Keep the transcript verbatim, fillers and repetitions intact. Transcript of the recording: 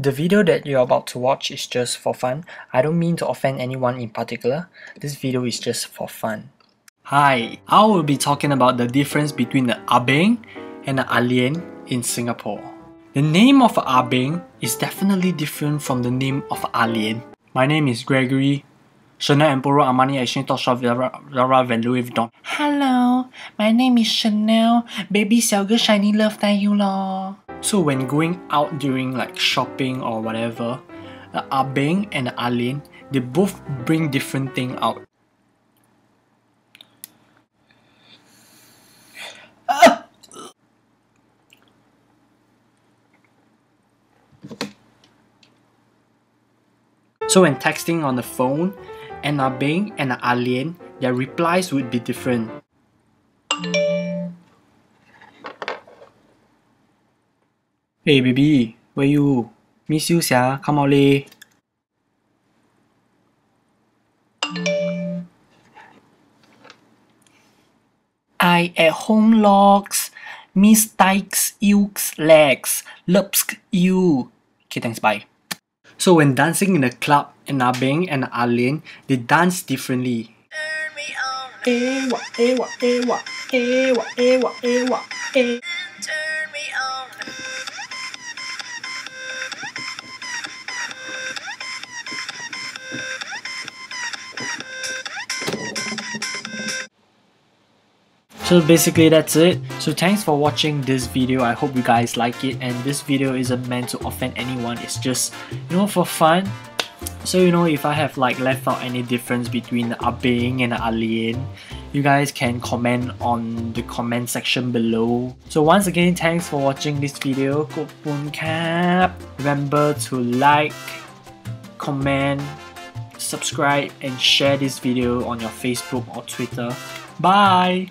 The video that you're about to watch is just for fun. I don't mean to offend anyone in particular. This video is just for fun. Hi, I will be talking about the difference between the Ah Beng and the Ah Lian in Singapore. The name of Ah Beng is definitely different from the name of Ah Lian. My name is Gregory, Chanel Emperor Armani Exchange Top Shop Zara Van Louis Vuitton. Hello, my name is Chanel, baby Xiaoge shiny love that you lor. So when going out during like shopping or whatever, the Ah Beng and the Ah Lian, they both bring different thing out. So when texting on the phone, and Ah Beng and Ah Lian, their replies would be different. Hey baby, where you? Miss you sia, come out leh. I at home logs, miss dykes, ukes, legs, lupsk, you. Okay, thanks, bye. So when dancing in the club, and Ah Beng and Ah Lian, they dance differently. Turn me on. Ewa, ewa, ewa, ewa, ewa, ewa. Turn me on. So basically that's it. So thanks for watching this video. I hope you guys like it, and this video isn't meant to offend anyone. It's just, you know, for fun. So you know, if I have like left out any difference between the Ah Beng and the Ah Lian, you guys can comment on the comment section below. So once again, thanks for watching this video. Khop Pun Khap. Remember to like, comment, subscribe and share this video on your Facebook or Twitter. Bye!